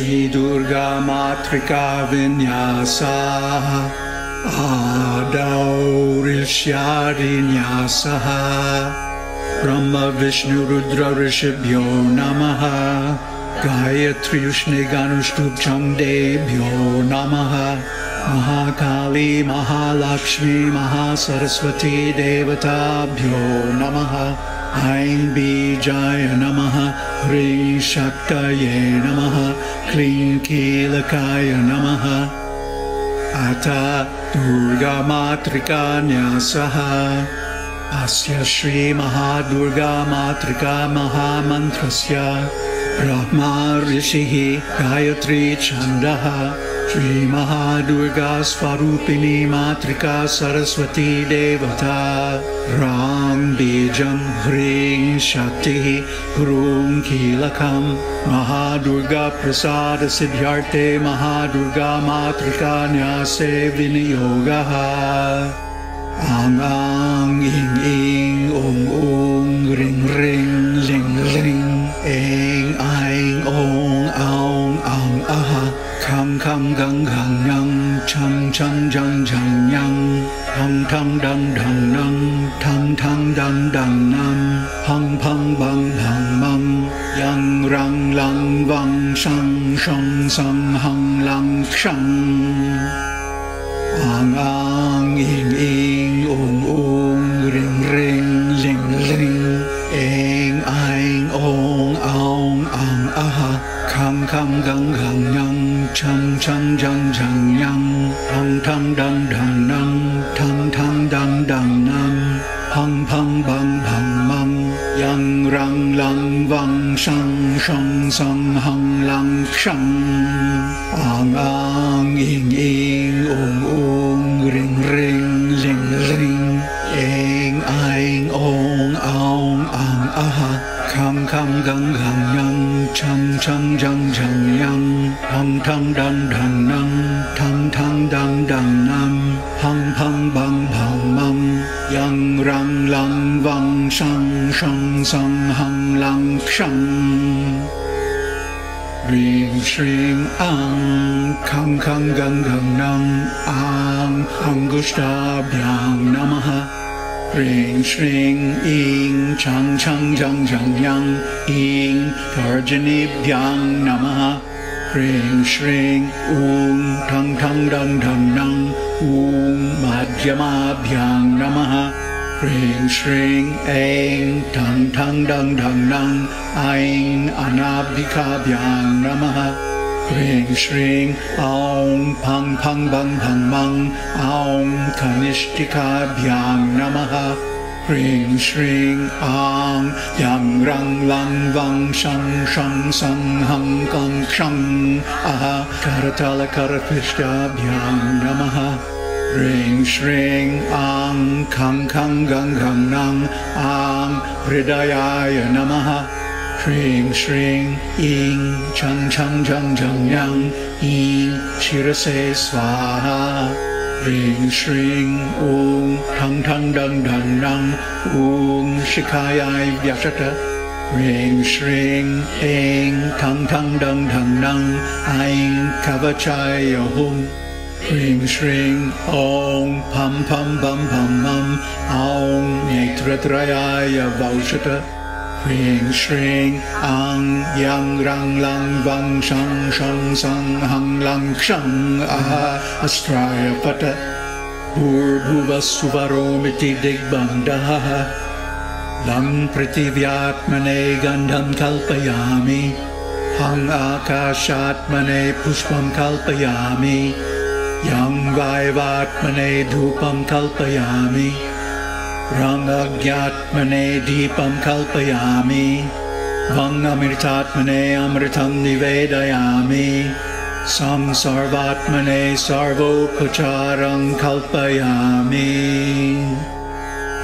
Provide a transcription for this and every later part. Śrī Durgā Mātṛkā Nyāsam Ādau Śrī Nyāsam Brahma Vishnu Rudra Rishabhyo Namaha Gayatri Ushne Ganushtup Chamdebhyo Namaha Mahakali Mahalakshmi Mahasaraswati Devatabhyo Namaha Aim Bijaya Namaha, Hrim Shaktaye Namaha, Klim Kilakaya Namaha. Ata Durga Mātṛkā Nyāsaha, Asya Shri Maha Durga Mātṛkā Maha Mantrasya, Brahma Rishihi Gayatri Chandaha, Shri Maha Durga Svarupini Mātṛkā Saraswati Devata, Ram Bijam Hrim Shakti Hrum Kilakam Maha Durga Prasada Siddhyarte Maha Durga Mātṛkā Nyāse Viniyogaha. Ang Ang Ing Ing Ung Ung Ring Ring Ling Ling Eng Aing Ong Aung Ang Aha Kham Kham Gang Gang Yang Chang Chang Jang Jang Yang Hang Tang Dang Dang Nang Tang Tang Dang Dang Nam Hang Pang Bang Hang Mang Yang Rang Lang Vang Sang Song Sang Hang Lang Sang Ang Ang Ing Ing Ung Ung Ring Ring Ling Ling Eng Aing Ong Aung Ang Aha Kham Kham Gang Gang Yang Chang Chang Jang Jang Yang Hang Tang Dang Dang Nang Tang Tang Dang Dang Nam Hang Pang Bang Bang Mang Yang Rang Lang Vang Sang Song Sang Hang Lang Sang Ang Ang Ing Ing Ung Ung Ring Ring Ling Ling Eng Aing Ong Aung Ang Aha Kham Kham Gang Gang Yang Chang Chang Jang Jang Yang Hang Tang Dang Dang Nang Tang Tang Dang Dang Nam Hang Pang Bang Bang Mang Yang Rang Lang Vang Sang Song Sang Hang Lang Sang Ring Shrim Ang Kham Kham Gang Gang Nang Ang Angushtabhyang Namaha Ring Shring Ing Chang Chang Jang Jang Yang Ing Tarjanibhyang Namaha Ring Shring Ung Tang Tang Dang Dang Nang Ung Madhyamabhyang Namaha Ring Shring Eng Tang Tang Dang Dang Nang Aing Anabhikabhyang Namaha Ring Shring Aung Pang Pang Bang Bang Mang Aung Kanishtikabhyang Namaha Ring Shring Aung Yang Rang Lang Vang Sang Sang Sang Hang Kang Sang Aha Karatala Karapishtabhyang Namaha Ring Shring Aung Kang Kang Gang Gang Nang Aung Hridayaya Namaha Shring Shring Ing Chang Chang Jang Jang Yang Ing Shirase Swaha Ring Shring Ung Tang Tang Dang Dang Dang Ung Shikayai Vyashata Ring Shring Ing Tang Tang Dang Dang Dang Aing Kavachaya Hum Ring Shring Ong Pam Pam Bam Pam Mam Aung Netratrayaya Vaushata Ring Shring Ang Yang Rang Lang Vang Sang Sang Sang Hang Lang Sang Aha Astraya Pata Bhurbhuva Suvaromiti Digbandaha Lam Prithivyaatmane Gandham Kalpayami Hang Akashatmane Pushpam Kalpayami Yang Vaivatmane Dhupam Kalpayami Rangagyatmane Deepam Kalpayami Vangamritatmane Amritam Nivedayami Samsarvatmane Sarvopacharam Kalpayami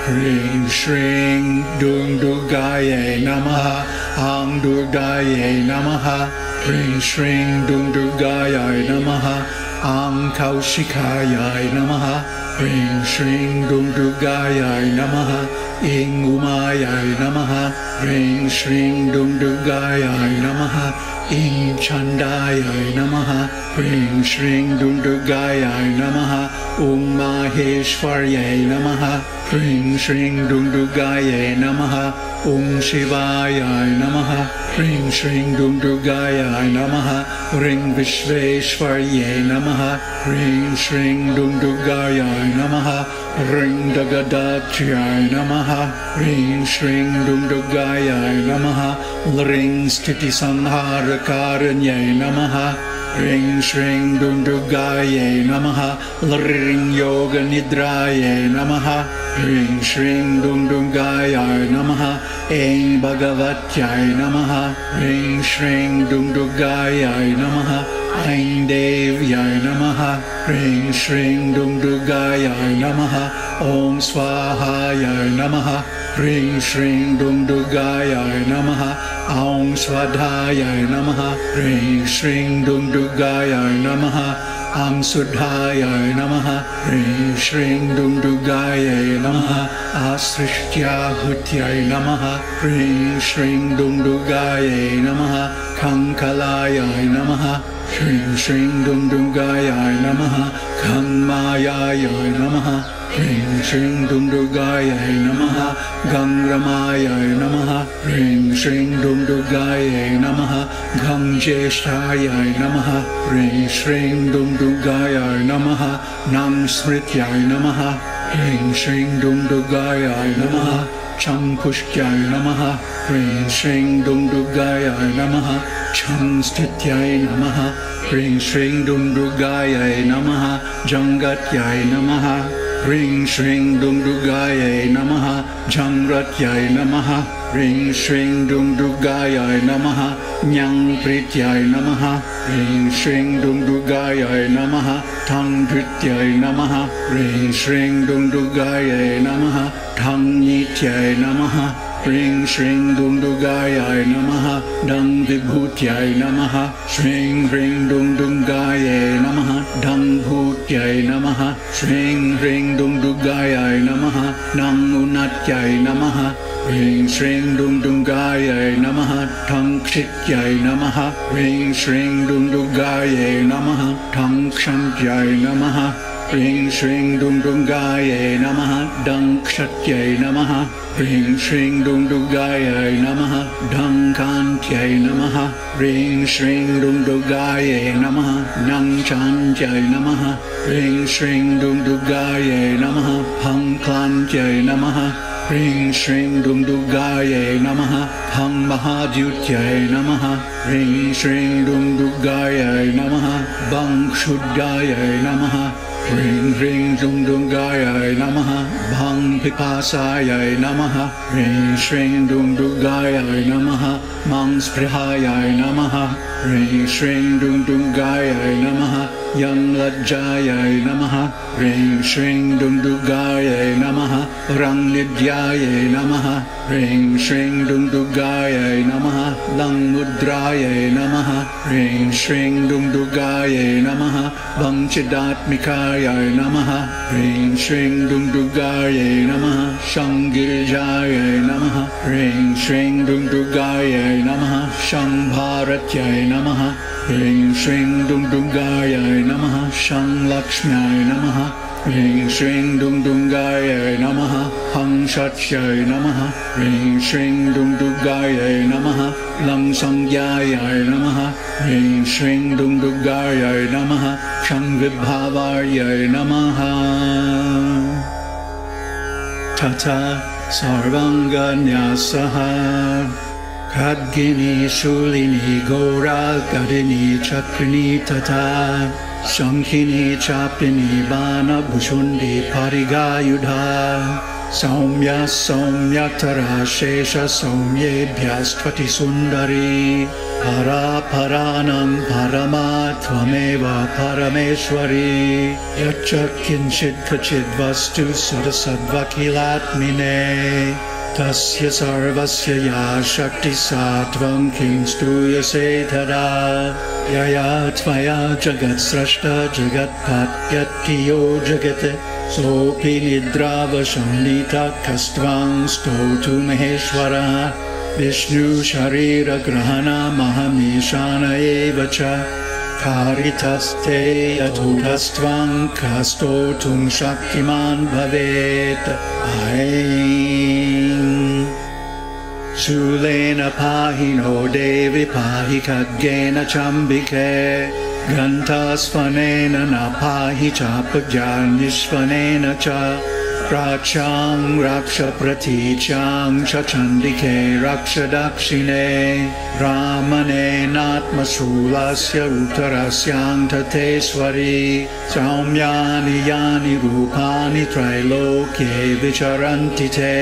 Hrim Shring Dung Durgaye Namaha Ang Durgaye Namaha Hrim Shring Dung Durgaye Namaha Ang Kaushikaye Namaha Ring Shring Durgāyai Namaha 잉 우마야이 나마하 잉 śrīṃ durgāyāi 나마하 잉 찬다야이 나마하 잉 śrīṃ durgāyāi 나마하 옴 마헤śwar야이 나마하 잉 śrīṃ durgāyāi 나마하 옴 시바야이 나마하 잉 śrīṃ durgāyāi 나마하 잉 viśveśwaryaī 나마하 잉 śrīṃ durgāyāi 나마하 잉 dagadatryaī 나마하 잉 śrīṃ durgāyāi 나마하 잉 sthitisanhārakaranyaī 나마하 잉 śrīṃ durgāyāi 나마하 잉 yoganidrayāi 나마하 잉 śrīṃ durgāyāi 나마하 잉 bhagavatyāi 나마하 잉 śrīṃ durgāyāi 나마하 잉 devyāi 나마하 잉 śrīṃ durgāyāi 나마하 옴 swahāyāi 나마하 잉 śrīṃ durgāyāi 나마하 옴 swadhāyāi 나마하 잉 śrīṃ durgāyāi 나마하 옴 수다야이 나마하 잉 śrīṃ durgāyāi 나마하 아스ෘष्ट्याहुत्याय 나마하 잉 śrīṃ durgāyāi 나마하 칸칼āyāi 나마하 잉 śrīṃ durgāyāi 나마하 칸마yāyāi 나마하 잉 śrīṃ durgāyāi 나마하 강라마야이 나마하 잉 śrīṃ durgāyāi 나마하 강제ष्ठाया이 나마하 잉 śrīṃ durgāyāi 나마하 남스մృత్యాయ 나마하 잉 śrīṃ durgāyāi 나마하 창푸śkyaय 나마하 잉 śrīṃ durgāyāi 나마하 창스थित्याय 나마하 잉 śrīṃ durgāyāi 나마하 장gatyaय 나마하 잉 śrīṃ durgāyāi 나마하 장ratyaय 나마하 잉 śrīṃ durgāyāi 나마하 냥prityaय 나마하 잉 śrīṃ durgāyāi 나마하 탕drityaय 나마하 잉 śrīṃ durgāyāi 나마하 탕nityaय 나마하 잉 śrīṃ durgāyāi 나마하 ḍaṃ-vibhūtyaय 나마하 śrīṃ hrīṃ durgāyāi 나마하 ḍaṃ-bhūtyaय 나마하 śrīṃ hrīṃ durgāyāi 나마하 ḍaṃ-unatyaय 나마하 잉 śrīṃ durgāyāi 나마하 ḍaṃ-kṣityaय 나마하 잉 śrīṃ durgāyāi 나마하 ḍaṃ-kṣantyaय 나마하 잉 śrīṃ durgāyāi 나마하 ḍaṃ-kṣatyaय 나마하 잉 śrīṃ durgāyāi 나마하 ḍaṃ-kāntyaय 나마하 잉 śrīṃ durgāyāi 나마하 ḍaṃ-chāntyaय 나마하 잉 śrīṃ durgāyāi 나마하 ḍaṃ-klāntyaय 나마하 잉 śrīṃ durgāyāi 나마하 ḍaṃ-mahādyutyaय 나마하 잉 śrīṃ durgāyāi 나마하 ḍaṃ-śuddhāyāi 나마하 잉 śrīṃ durgāyāi 나마하 ḍaṃ-pipāsāyāi 나마하 잉 śrīṃ durgāyāi 나마하 ḍaṃ-spriḥāyāi 나마하 잉 śrīṃ durgāyāi 나마하 양-lajjāyāi 나마하 잉 śrīṃ durgāyāi 나마하 랑-nidhyāyāi 나마하 잉 śrīṃ durgāyāi 나마하 랑-mudrāyāi 나마하 잉 śrīṃ durgāyāi 나마하 방-chidātmikāyāi 나마하 잉 śrīṃ durgāyāi 나마하 샹-girjāyāi 나마하 잉 śrīṃ durgāyāi 나마하 샹-bhāratyai 나마하 잉 śrīṃ durgāyāi 나마하 샹-lakṣmyayi 나마하 잉 śrīṃ durgāyāi 나마하 항-satyayi 나마하 잉 śrīṃ durgāyāi 나마하 랑-saṅgyāyāi 나마하 잉 śrīṃ durgāyāi 나마하 샹-vibhāvāyāi 나마하 타타 sarvaṅganyāsaha khadgini shulini gaura gadini chakrini tata shankhini chapini bana bhushundi parigayudha saumya saumyatara shesha saumyebhyastvati sundari para paranam paramatvameva parameshwari yacca kinchid kachid vastu sadasadvakilatmine tasya sarvasya ya shakti sattvam kinstruyase tada yaya tvaya jagat srashta jagat patyakiyo jagate sopi nidravasham nita kastvam stotu maheshwara vishnu sharira grahana mahameshana evacha Karitaste yatutastvam kastotum shaktiman bhavet Aeem Shulena pahino devi pahi khadgena chambike Gantasvanena na pahi chapajyanishvanena cha Prachang raksha pratichang chachandike raksha dakshine Ramane natma shulasya utarasyang tateswari Saumyani yani rupani trilokye vicharantite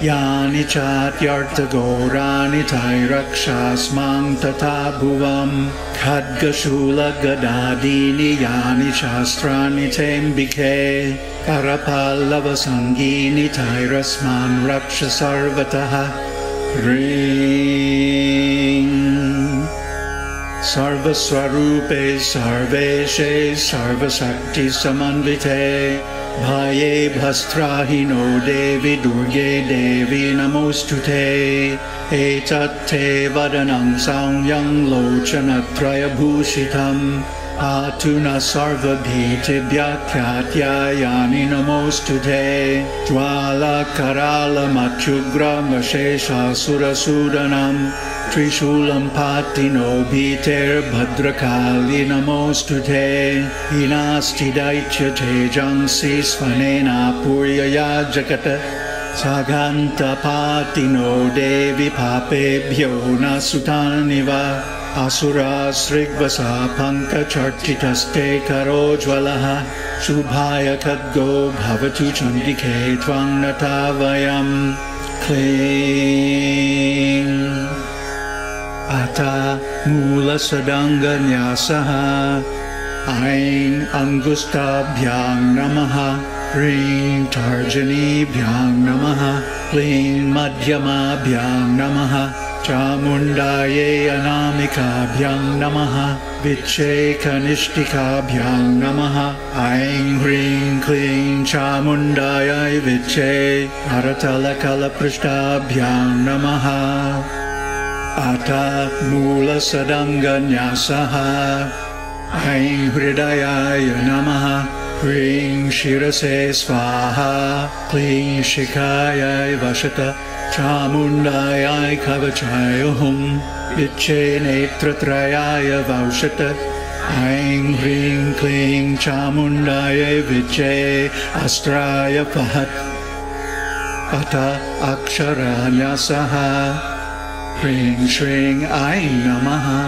Yani chatyartha gorani tai rakshasmang tatabhuvam Khadga shula gadadini yani shastrani tembike Karapallava Sangini Tairasman Raksha Sarvataha Ring Sarva Swarupe Sarveshe Sarva Sakti Samanvite Bhaye Bhastrahino Devi Durge Devi Namostute Etat Te Vadanam Saumyam Lochanatraya Bhushitam Atuna sarva bhitibhya khatyayani namostute Jvala karala matyugra mashesha surasudanam Trishulam patino bhiter bhadrakali namostute Inasti daitya tejangsi svanena puryaya jakata Saganta patino devi papebhyo nasutaniva Asura srigvasa panka chartitaste karojvalaha Shubhaya kadgo bhavatu chandike tvang natavayam Kling Ata mula sadanga nyasaha Ain angustabhyang namaha Ring tarjanibhyang namaha Ling madhyamabhyang namaha Chamundaye anamikabhyang namaha Vichye kanishtikabhyang namaha Aing hring cling chamundayai vichye Haratalakalaprishtabhyang namaha Ata mula sadanga nyasaha Aing hridayaya namaha Hring shirase svaha Cling shikayai vashata Chamundayai kavachaya hum Vichye netratrayaya vaushata Aing hring cling chamundaye vichye astraya pahat Ata akshara nyasaha Hring shring aing namaha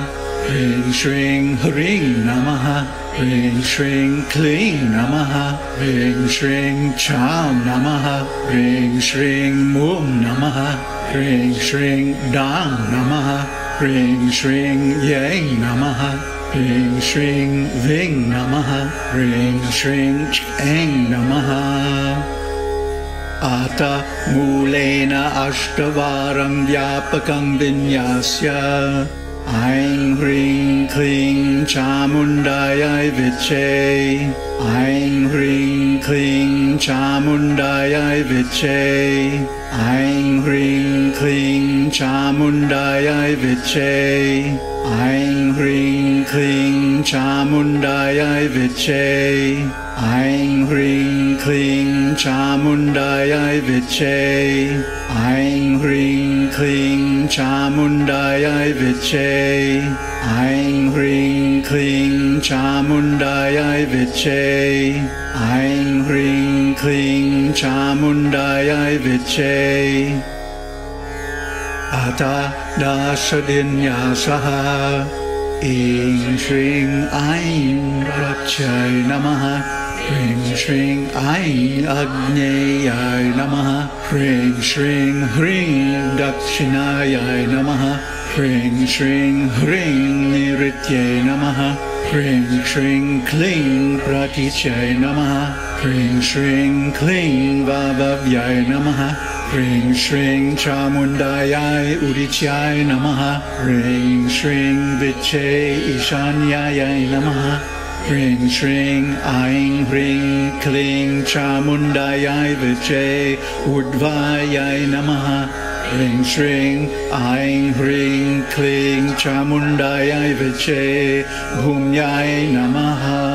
Hring shring hring namaha Hring shring cling namaha Hring shring cham namaha Hring shring mum namaha Hring shring dang namaha Hring shring yang namaha Hring shring ving namaha Hring shring chang namaha Ata mulena ashtavaram vyapakam vinyasya Aing hring cling chamundayai vichye Aing hring cling chamundayai vichye Aing hring cling chamundayai vichye Aing hring cling chamundayai vichye Aing hring cling chamundayai vichye Aing hring cling chamundayai vichye Aing hring cling chamundayai vichye Aing hring cling chamundayai vichye Ata dasadinnyasaha Ing shring aing rakshai namaha Hring shring aing agneyai namaha Hring hring dakshinayai namaha Hring hring nirityai namaha Hring cling pratichyai namaha Hring cling vabavyai namaha ring shring chamundayai udichai namaha ring shring viche ishanyayai namaha ring shring aing ring kling chamundayai viche udvayai namaha ring shring aing ring kling chamundayai viche bhumyai namaha